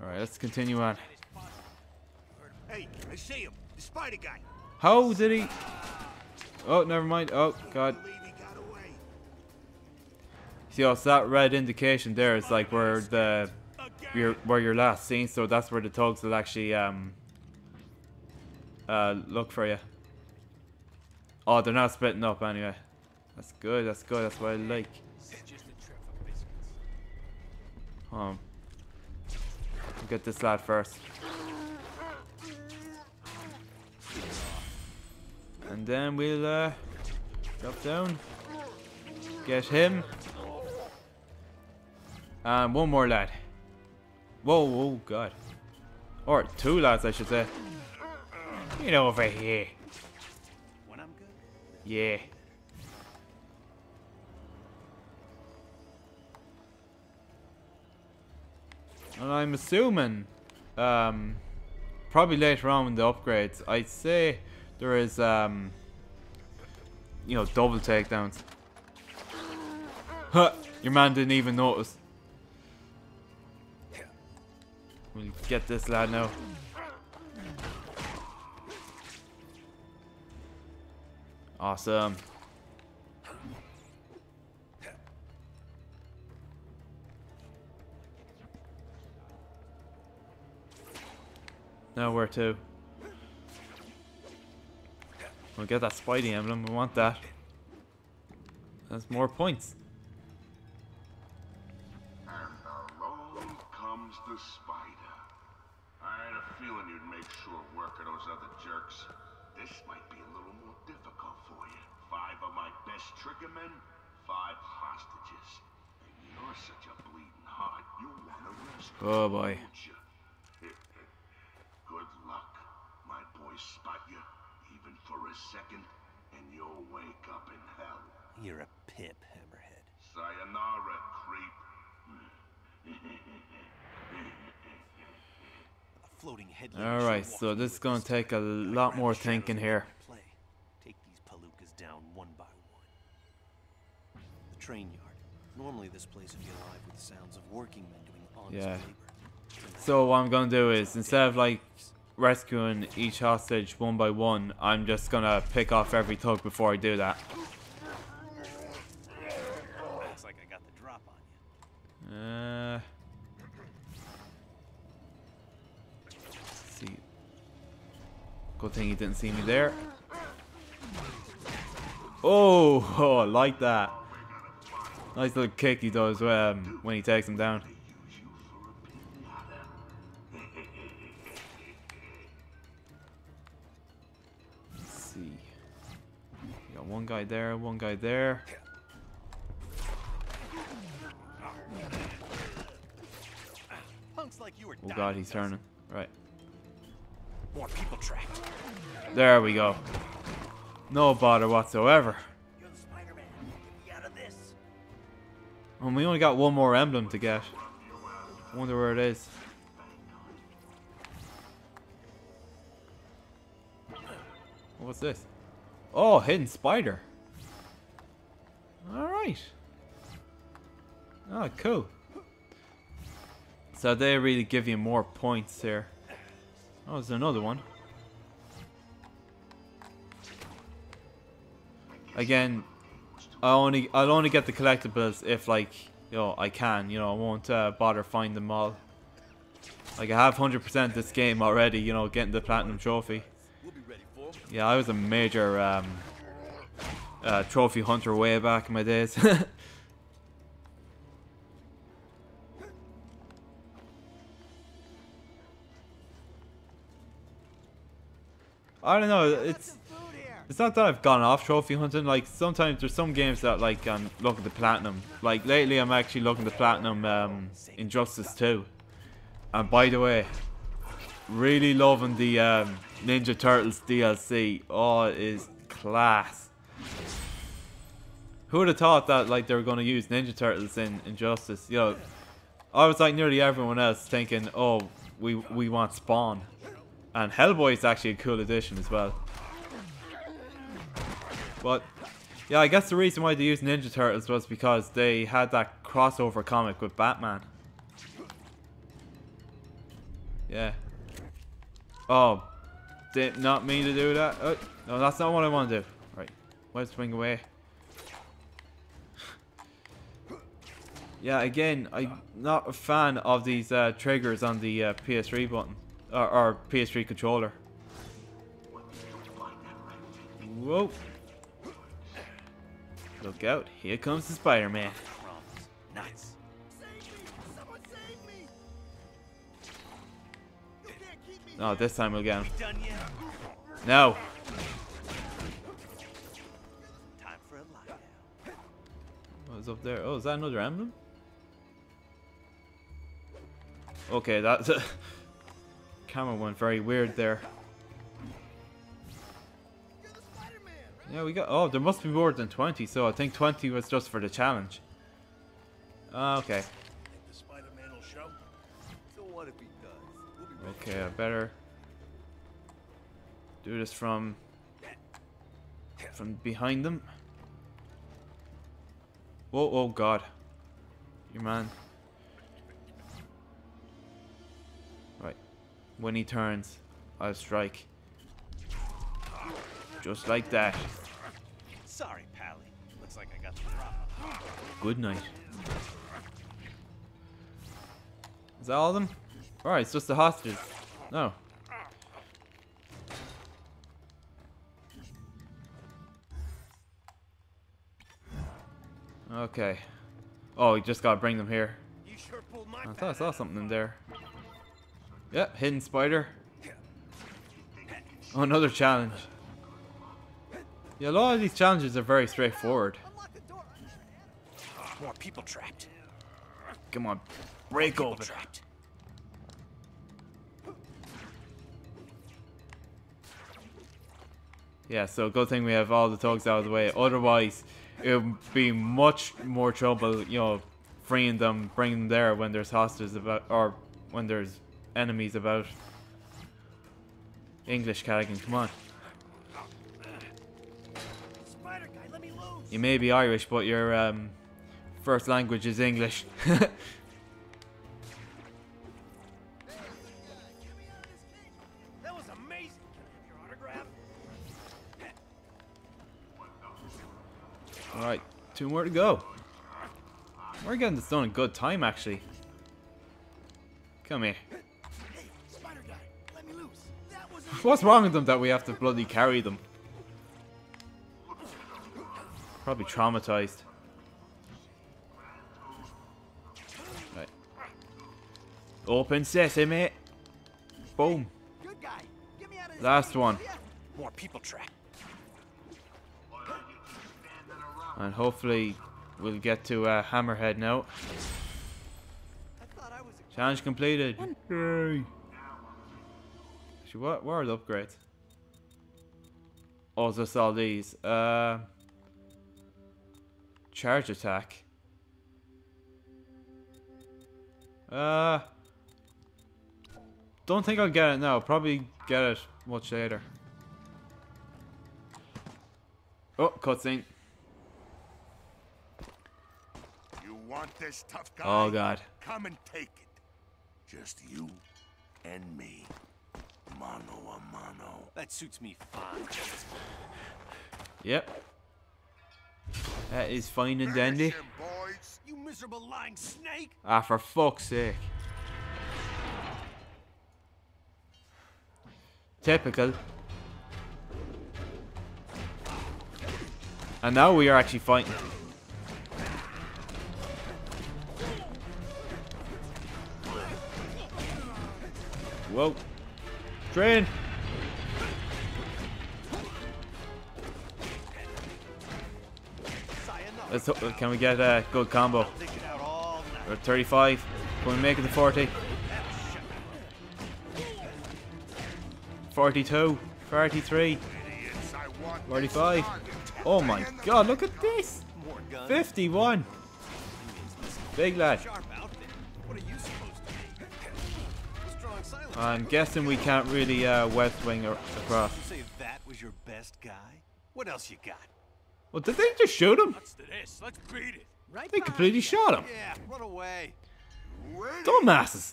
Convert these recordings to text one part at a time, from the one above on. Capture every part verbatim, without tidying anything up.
All right, let's continue on. Hey, I see him. The spider guy. How did he? Oh, never mind. Oh, God. See, it's that red indication there. It's like where the you're, where you're last seen. So that's where the thugs will actually um uh look for you. Oh, they're not splitting up anyway. That's good. That's good. That's what I like. Um, I'll get this lad first. And then we'll uh, drop down, get him, and one more lad. Whoa, whoa, God. Or two lads, I should say. Get over here. Yeah. And I'm assuming, um, probably later on in the upgrades, I'd say there is, um, you know, double takedowns. Huh, your man didn't even notice. We'll get this lad now. Awesome. Now where to? We'll get that Spidey emblem, we want that. That's more points. And along comes the spider. I had a feeling you'd make short work of those other jerks. This might be a little more difficult for you. Five of my best trigger men, five hostages. And you're such a bleeding heart, you want to rescue. Oh boy. Good luck, my boys spot you, even for a second, and you'll wake up in hell. You're a pip, Hammerhead. Sayonara, creep. Floating headlight. All right, so this is gonna take a lot more thinking here. Take these palookas down one by one. The train yard. Normally, this place would be alive with the sounds of working men doing honest labor. Yeah. So what I'm gonna do is, instead of like rescuing each hostage one by one, I'm just gonna pick off every thug before I do that. Looks like I got the drop on you. Uh, let's see. Good thing he didn't see me there. Oh, oh, I like that. Nice little kick he does um, when he takes him down. One guy there, one guy there. Oh God, he's turning. Right. More people trapped. There we go. No bother whatsoever. You're the Spider-Man. Get me out of this. And we only got one more emblem to get. Wonder where it is. What's this? Oh, hidden spider. Alright. Oh, cool. So they really give you more points here. Oh, there's another one. Again, I only I'll only get the collectibles if, like, you know, I can, you know, I won't uh, bother find them all. Like, I have one hundred percent this game already, you know, getting the platinum trophy. Yeah, I was a major um, uh, trophy hunter way back in my days. I don't know. It's it's not that I've gone off trophy hunting. Like, sometimes there's some games that, like, I'm looking to platinum. Like lately, I'm actually looking to platinum um, Injustice two. And by the way, really loving the um, Ninja Turtles D L C. Oh, it is class. Who would have thought that, like, they were going to use Ninja Turtles in Injustice? You know, I was like nearly everyone else thinking, oh, we we want Spawn, and Hellboy is actually a cool addition as well. But yeah, I guess the reason why they used Ninja Turtles was because they had that crossover comic with Batman. Yeah. Oh, did not mean to do that. Oh, no, that's not what I want to do. Right, let's swing away. Yeah, again, I'm not a fan of these uh, triggers on the uh, P S three button or, or P S three controller. Whoa! Look out! Here comes the Spider-Man. Nice. Oh, this time we'll get him. No. What's up there? Oh, is that another emblem? Okay, that's a camera went very weird there. Yeah, we got. Oh, there must be more than twenty. So I think twenty was just for the challenge. Uh, okay. Okay, I better do this from from behind them. Whoa! Oh God, your man. Right, when he turns, I'll strike. Just like that. Sorry, Pally. Looks like I got the drop. Good night. Is that all of them? Alright, it's just the hostages. No. Okay. Oh, we just gotta bring them here. I thought I saw something in there. Yep, hidden spider. Oh, another challenge. Yeah, a lot of these challenges are very straightforward. More people trapped. Come on, break open. Yeah, so good thing we have all the thugs out of the way. Otherwise, it would be much more trouble, you know, freeing them, bringing them there when there's hostages about, or when there's enemies about. English, Callaghan, come on. You may be Irish, but your um, first language is English. Alright, two more to go. We're getting this done in good time, actually. Come here. What's wrong with them that we have to bloody carry them? Probably traumatized. Right. Open sesame. Boom. Last one. More people track. And hopefully we'll get to uh, Hammerhead now. Challenge completed. Yay. Actually, what? Where are the upgrades? Oh, just all these. Uh. Charge attack. Uh, don't think I'll get it now. Probably get it much later. Oh, cutscene. You want this tough guy? Oh God. Come and take it. Just you and me. Mano a mano. That suits me fine. Yep. That is fine and dandy. You miserable lying snake. Ah, for fuck's sake. Typical. And now we are actually fighting. Whoa. Train. Let's hope, can we get a good combo? We're at thirty-five. Can we make it to forty? forty-two. forty-three. forty-five. Oh my God, look at this! fifty-one. Big lad. I'm guessing we can't really uh, web swing across. What else you got? Well, did they just shoot him? Let's do this. Let's beat it. Right, they completely shot him. Yeah, run away. Dumbasses.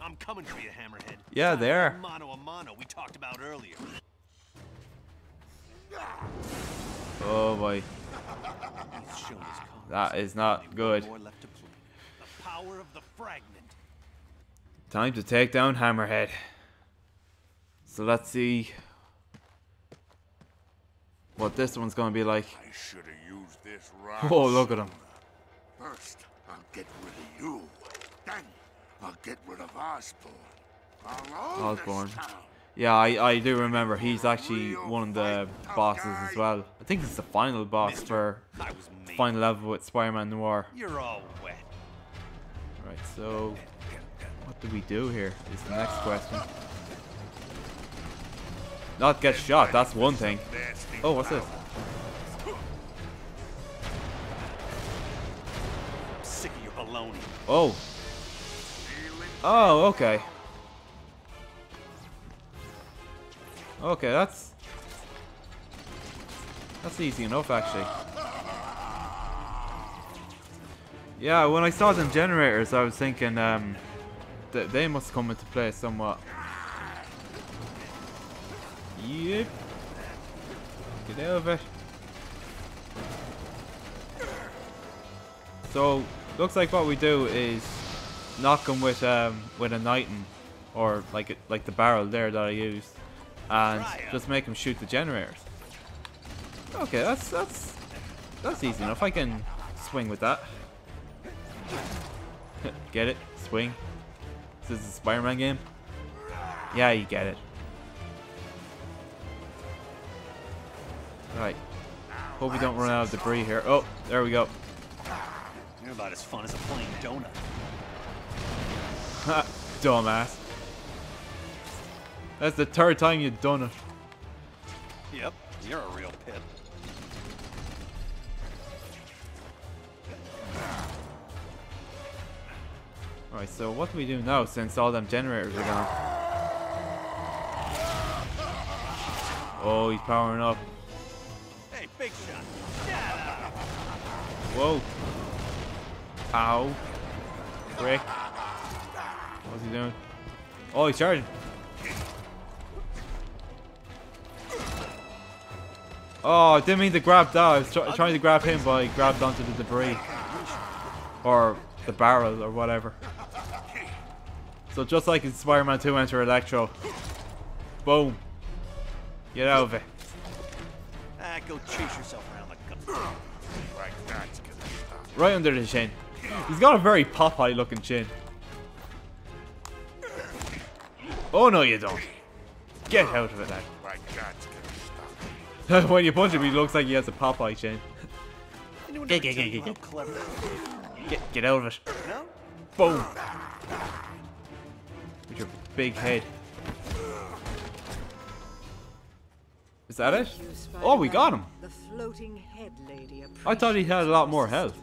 I'm coming for you, Hammerhead. Yeah, there. Mano a mano we talked about earlier. Oh boy. That is not good. The power of the fragment. Time to take down Hammerhead. So let's see what this one's gonna be like. I should have used this rock. Oh, look at him. First, I'll get rid of you. Then I'll get rid of Osborne. I'll own Osborne. This town. Yeah, I, I do remember he's actually one of the bosses as well. I think it's the final boss for the final level with Spider-Man Noir. You're all wet. Alright, so what do we do here is the next question. Not get shot, that's one thing. Oh, what's this? Sick of your baloney. Oh. Oh, okay. Okay, that's that's easy enough actually. Yeah, when I saw them generators, I was thinking um, that they must come into play somewhat. Yep. Get out of it. So looks like what we do is knock them with um with a knighting, or like it, like the barrel there that I used. And just make him shoot the generators. Okay, that's that's that's easy enough. I can swing with that. Get it? Swing. This is a Spider-Man game. Yeah, you get it. Right. Hope we don't run out of debris here. Oh, there we go. You're about as fun as a plain donut. Ha! Dumbass. That's the third time you've done it. Yep, you're a real pip. Alright, so what do we do now since all them generators are gone? Oh, he's powering up. Hey, big shot. Whoa. Ow. Frick. What's he doing? Oh, he's charging. Oh, I didn't mean to grab that. I was tr trying to grab him, but I grabbed onto the debris. Or the barrel, or whatever. So just like in Spider-Man two Enter Electro. Boom. Get out of it. Ah, go chase yourself around the gun. Right under the chin. He's got a very Popeye looking chin. Oh, no you don't. Get out of it now. When you punch him, he looks like he has a Popeye chain. Get, get, get, get, get. Get, get out of it. Boom. With your big head. Is that it? Oh, we got him. I thought he had a lot more health.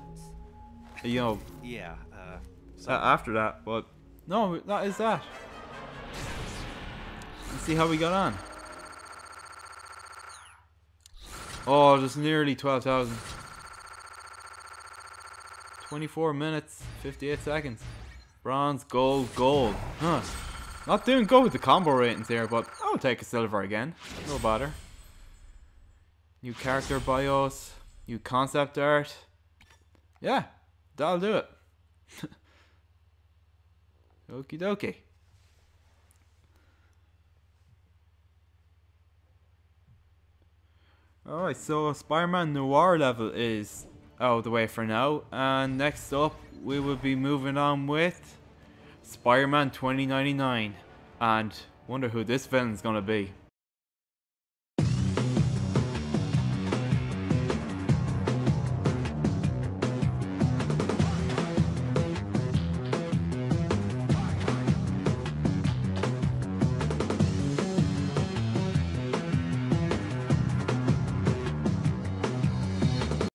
You know. Yeah. Uh, after that, but no, that is that. Let's see how we got on. Oh, there's nearly twelve thousand. twenty-four minutes, fifty-eight seconds. Bronze, gold, gold. Huh. Not doing good with the combo ratings here, but I'll take a silver again. No bother. New character bios. New concept art. Yeah, that'll do it. Okie dokie. Alright, so Spider-Man Noir level is out of the way for now, and next up we will be moving on with Spider-Man twenty ninety-nine, and wonder who this villain's gonna be.